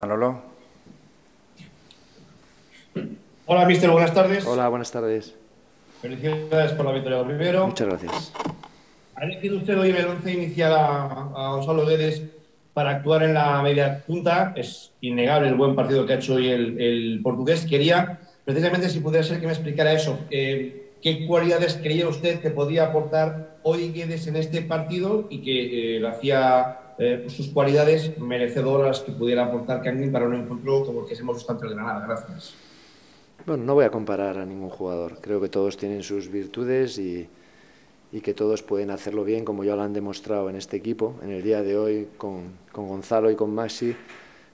Manolo. Hola, mister, buenas tardes. Hola, buenas tardes. Felicidades por la victoria primero. Muchas gracias. ¿Ha elegido usted hoy en el 11 inicial a Gonçalo Guedes para actuar en la media punta? Es innegable el buen partido que ha hecho hoy el portugués. Quería, precisamente, si pudiera ser que me explicara eso. ¿Qué cualidades creía usted que podía aportar hoy Guedes en este partido y que le hacía sus cualidades merecedoras que pudiera aportar Kang In para un encuentro como el que hemos visto ante el Granada? Gracias. Bueno, no voy a comparar a ningún jugador. Creo que todos tienen sus virtudes y que todos pueden hacerlo bien, como ya lo han demostrado en este equipo. En el día de hoy, con Gonzalo y con Maxi,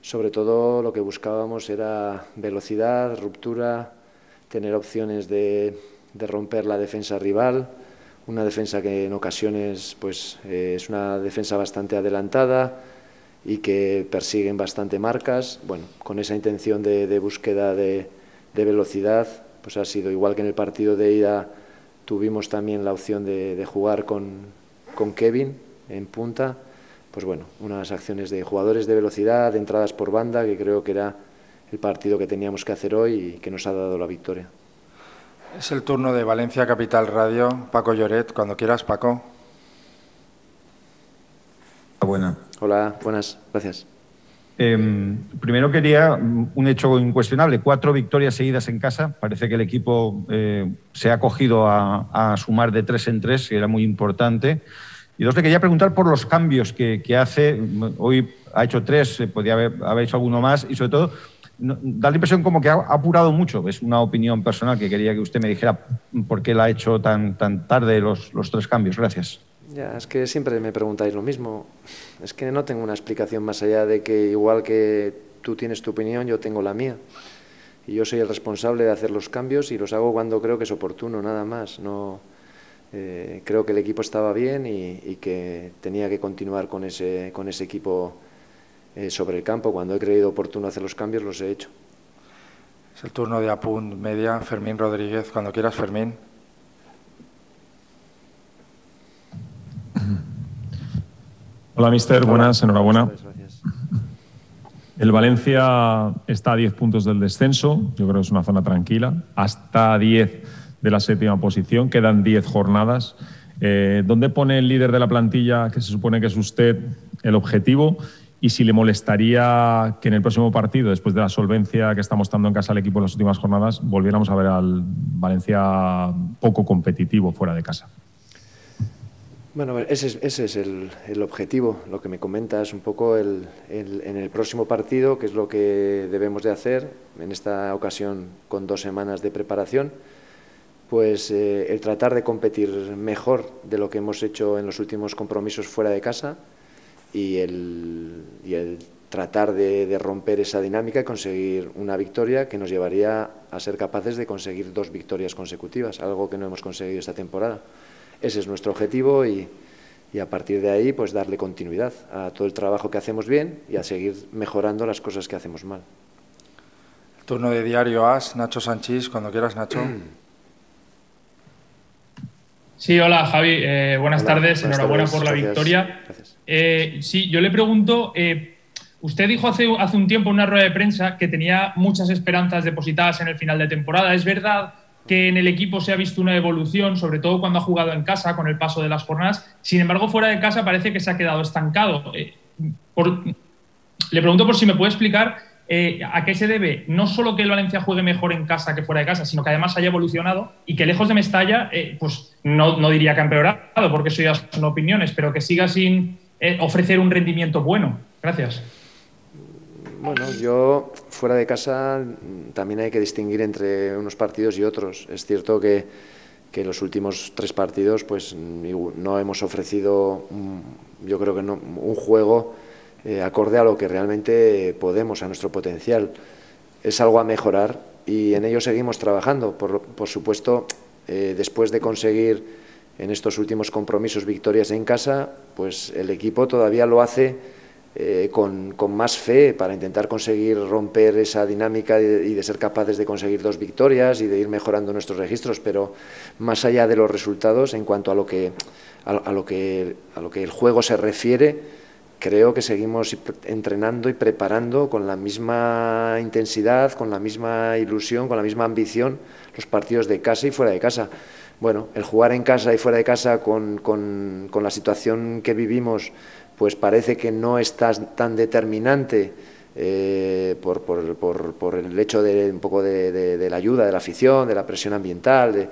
sobre todo lo que buscábamos era velocidad, ruptura, tener opciones de romper la defensa rival, una defensa que en ocasiones pues, es una defensa bastante adelantada y que persiguen bastante marcas. Bueno, con esa intención de búsqueda de velocidad, pues ha sido igual que en el partido de ida. Tuvimos también la opción de jugar con Kevin en punta, pues bueno, unas acciones de jugadores de velocidad, de entradas por banda, que creo que era el partido que teníamos que hacer hoy y que nos ha dado la victoria. Es el turno de Valencia Capital Radio, Paco Lloret, cuando quieras, Paco. Buena. Hola, buenas, gracias. Primero quería un hecho incuestionable, 4 victorias seguidas en casa. Parece que el equipo se ha acogido a sumar de 3 en 3, que era muy importante. Y 2, le quería preguntar por los cambios que hace. Hoy ha hecho 3, podía haber hecho alguno más y sobre todo da la impresión como que ha apurado mucho. Es una opinión personal que quería que usted me dijera por qué la ha hecho tan tarde los 3 cambios. Gracias. Ya, es que siempre me preguntáis lo mismo. Es que no tengo una explicación más allá de que igual que tú tienes tu opinión, yo tengo la mía. Y yo soy el responsable de hacer los cambios y los hago cuando creo que es oportuno, nada más. No, creo que el equipo estaba bien y que tenía que continuar con ese equipo sobre el campo. Cuando he creído oportuno hacer los cambios, los he hecho. Es el turno de Apunt Media, Fermín Rodríguez. Cuando quieras, Fermín. Hola, mister. Hola. Buenas, enhorabuena. Gracias. El Valencia está a 10 puntos del descenso. Yo creo que es una zona tranquila. Hasta 10 de la 7ª posición. Quedan 10 jornadas. ¿Dónde pone el líder de la plantilla, que se supone que es usted, el objetivo? Y si le molestaría que en el próximo partido, después de la solvencia que está mostrando en casa el equipo en las últimas jornadas, volviéramos a ver al Valencia poco competitivo fuera de casa. Bueno, ese es el objetivo. Lo que me comentas un poco en el próximo partido, que es lo que debemos de hacer, en esta ocasión con 2 semanas de preparación, pues el tratar de competir mejor de lo que hemos hecho en los últimos compromisos fuera de casa. Y el tratar de romper esa dinámica y conseguir una victoria que nos llevaría a ser capaces de conseguir 2 victorias consecutivas, algo que no hemos conseguido esta temporada. Ese es nuestro objetivo y a partir de ahí pues darle continuidad a todo el trabajo que hacemos bien y a seguir mejorando las cosas que hacemos mal. El turno de diario As, Nacho Sanchis, cuando quieras, Nacho. Sí, hola, Javi. Buenas tardes. Enhorabuena por la victoria. Gracias. Sí, yo le pregunto, usted dijo hace un tiempo en una rueda de prensa que tenía muchas esperanzas depositadas en el final de temporada. ¿Es verdad que en el equipo se ha visto una evolución, sobre todo cuando ha jugado en casa, con el paso de las jornadas? Sin embargo, fuera de casa parece que se ha quedado estancado. Le pregunto por si me puede explicar a qué se debe, no solo que el Valencia juegue mejor en casa que fuera de casa, sino que además haya evolucionado y que lejos de Mestalla, pues no diría que ha empeorado, porque eso ya son opiniones, pero que siga sin ofrecer un rendimiento bueno. Gracias. Bueno, yo fuera de casa también hay que distinguir entre unos partidos y otros. Es cierto que los últimos 3 partidos pues no hemos ofrecido, yo creo que no, un juego acorde a lo que realmente podemos, a nuestro potencial. Es algo a mejorar y en ello seguimos trabajando. Por supuesto, después de conseguir en estos últimos compromisos victorias en casa, pues el equipo todavía lo hace con más fe para intentar conseguir romper esa dinámica y de ser capaces de conseguir 2 victorias y de ir mejorando nuestros registros, pero más allá de los resultados, en cuanto a lo que el juego se refiere, creo que seguimos entrenando y preparando con la misma intensidad, con la misma ilusión, con la misma ambición los partidos de casa y fuera de casa. Bueno, el jugar en casa y fuera de casa con la situación que vivimos, pues parece que no es tan determinante por el hecho de un poco de la ayuda, de la afición, de la presión ambiental.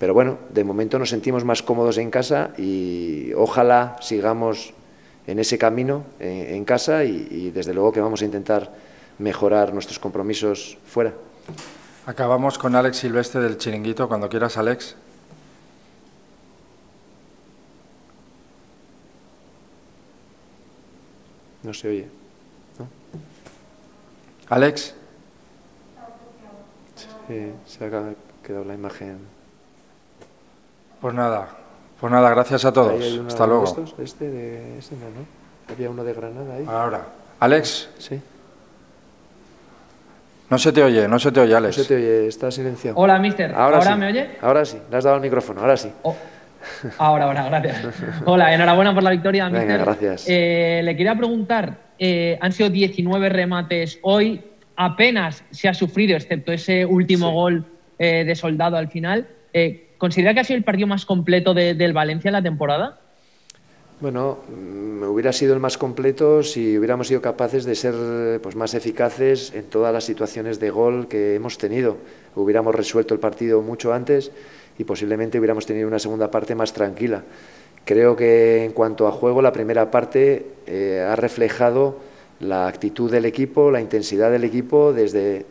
Pero bueno, de momento nos sentimos más cómodos en casa y ojalá sigamos en ese camino en casa y desde luego que vamos a intentar mejorar nuestros compromisos fuera. Acabamos con Alex Silvestre del Chiringuito. Cuando quieras, Alex. No se oye, ¿no? Alex. Sí, se ha quedado la imagen. Pues nada, gracias a todos. Hasta luego. Este no, ¿no? Había uno de Granada ahí. Ahora, Alex. Sí. No se te oye, Alex. No se te oye, está silenciado. Hola, mister. ¿Ahora sí me oye? Ahora sí, le has dado el micrófono, ahora sí. Oh. Ahora, gracias. Hola, enhorabuena por la victoria, mister. Venga, gracias. Le quería preguntar, han sido 19 remates hoy, apenas se ha sufrido, excepto ese último gol de Soldado al final. ¿Considera que ha sido el partido más completo del Valencia en la temporada? Bueno, hubiera sido el más completo si hubiéramos sido capaces de ser pues, más eficaces en todas las situaciones de gol que hemos tenido. Hubiéramos resuelto el partido mucho antes y posiblemente hubiéramos tenido una segunda parte más tranquila. Creo que en cuanto a juego, la primera parte ha reflejado la actitud del equipo, la intensidad del equipo, de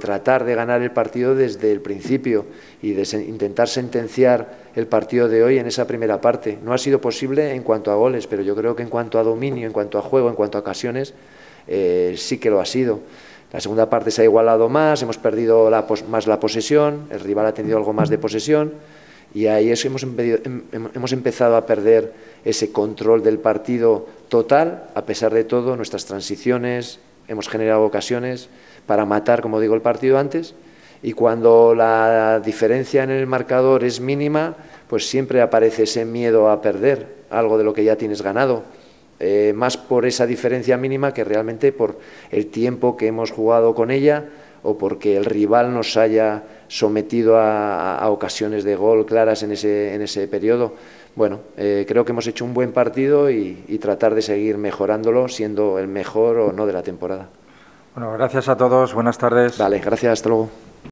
tratar de ganar el partido desde el principio y de intentar sentenciar el partido de hoy en esa primera parte. No ha sido posible en cuanto a goles, pero yo creo que en cuanto a dominio, en cuanto a juego, en cuanto a ocasiones, sí que lo ha sido. La segunda parte se ha igualado más, hemos perdido más la posesión, el rival ha tenido algo más de posesión y ahí es que hemos empezado a perder ese control del partido total. A pesar de todo, nuestras transiciones, hemos generado ocasiones para matar, como digo, el partido antes, y cuando la diferencia en el marcador es mínima, pues siempre aparece ese miedo a perder algo de lo que ya tienes ganado, más por esa diferencia mínima que realmente por el tiempo que hemos jugado con ella o porque el rival nos haya sometido a ocasiones de gol claras en ese periodo. Bueno, creo que hemos hecho un buen partido y tratar de seguir mejorándolo, siendo el mejor o no de la temporada. Bueno, gracias a todos, buenas tardes. Vale, gracias, hasta luego.